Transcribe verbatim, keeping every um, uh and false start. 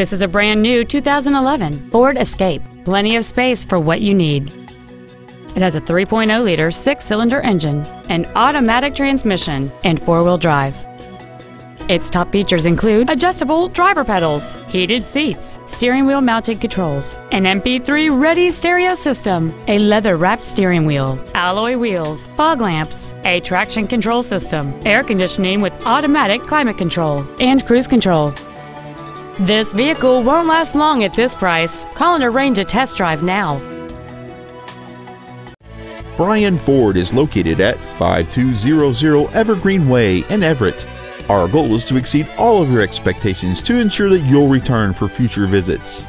This is a brand new two thousand eleven Ford Escape. Plenty of space for what you need. It has a three point oh liter six-cylinder engine, an automatic transmission, and four-wheel drive. Its top features include adjustable driver pedals, heated seats, steering wheel mounted controls, an M P three-ready stereo system, a leather-wrapped steering wheel, alloy wheels, fog lamps, a traction control system, air conditioning with automatic climate control, and cruise control. This vehicle won't last long at this price. Call and arrange a test drive now. Brien Ford is located at five two zero zero Evergreen Way in Everett. Our goal is to exceed all of your expectations to ensure that you'll return for future visits.